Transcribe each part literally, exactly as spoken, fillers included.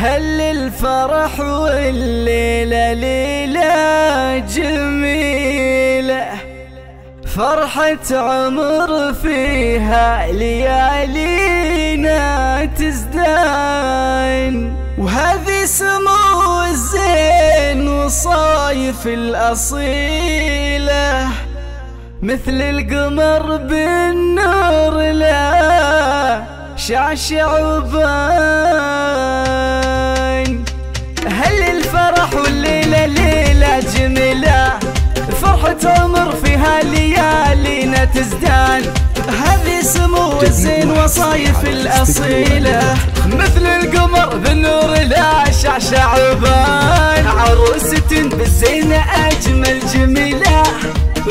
هل الفرح والليلة ليلة جميلة فرحة عمر فيها ليالينا تزدان، وهذي سمو الزين وصايف الأصيلة مثل القمر بالنور لا شعشع وبان. هل الفرح والليلة ليلة جميلة فرحة عمر فيها ليالينا تزدان، هذه سمو الزين وصايف الأصيلة مثل القمر بالنور لا شعشع وبان. عروسة بالزينة أجمل جميلة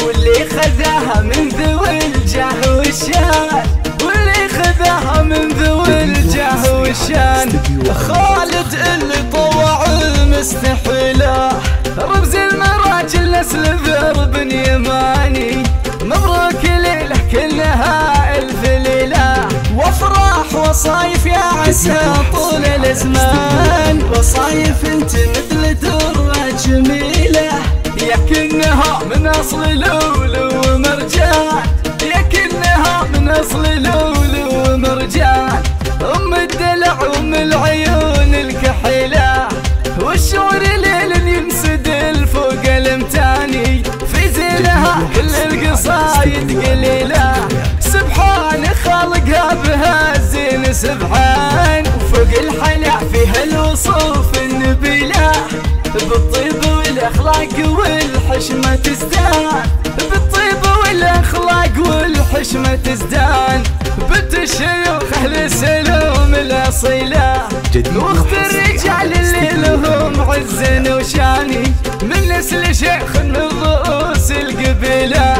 واللي خذاها من ذوي الجاه والشان، واللي خذاها من ذوي الجاه والشان خالد اللي طوع المستحيلة رمز المراجل نسل ذرب يماني. مبروك ليلة كلها ألف ليلة وافراح وصايف يا عسى طول الأزمان. وصايف انت مثل درة جميلة يكنها من أصل لول ومرجان، يكنها من أصل لول ومرجان أم الدلع أم العيون الكحيلة والشعر ليل ينسدل فوق الامتاني في زينها كل القصايد قليلة سبحان خالقها بها الزين سبحان. وفوق الحلا فيها الوصوف النبيلة بالطيب والأخلاق والحشمة تزدان، بالطيب والأخلاق والحشمة تزدان بنت الشيوخ أهل السلوم الأصيلة واخت الرجال اللي لهم عز وشاني من نسل شيخ من رؤوس القبيلة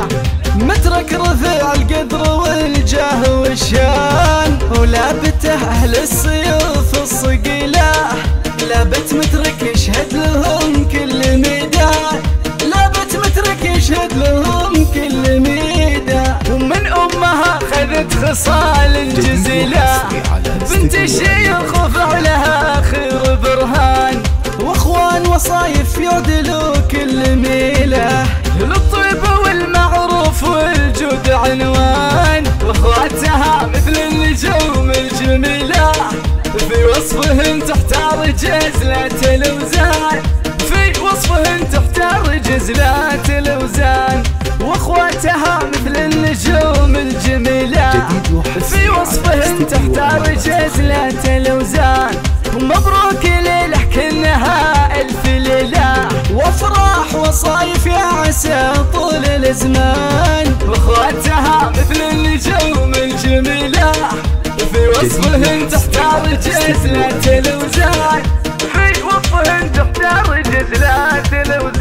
مترك رفيع القدر والجاه والشان. ولابته أهل السيوف الصقيلة لابت مترك يشهد لهم كل ميدان، لابت مترك يشهد لهم كل ميدان ومن أمها خذت خصال جزيلة بنت الشيوخ وفعلها خير برهان. واخوان وصايف يعدلوا كل ميلة للطيب والمعروف والجود عنوان، واخواتها مثل النجوم الجميلة في وصفهم تحتار جزلة الأوزان، في وصفهم تحتار جزلة الأوزان واخواتها مثل النجوم الجميلة في وصفهم تحتار جزلة الأوزان. ومبروك ليلة كلها ألف ليلة وافراح وصايف يا عسى طول الأزمان، واخواتها مثل النجوم الجميلة في وصفهن تحتار جزلة الأوزان، في وصفهن تحتار جزلة الأوزان.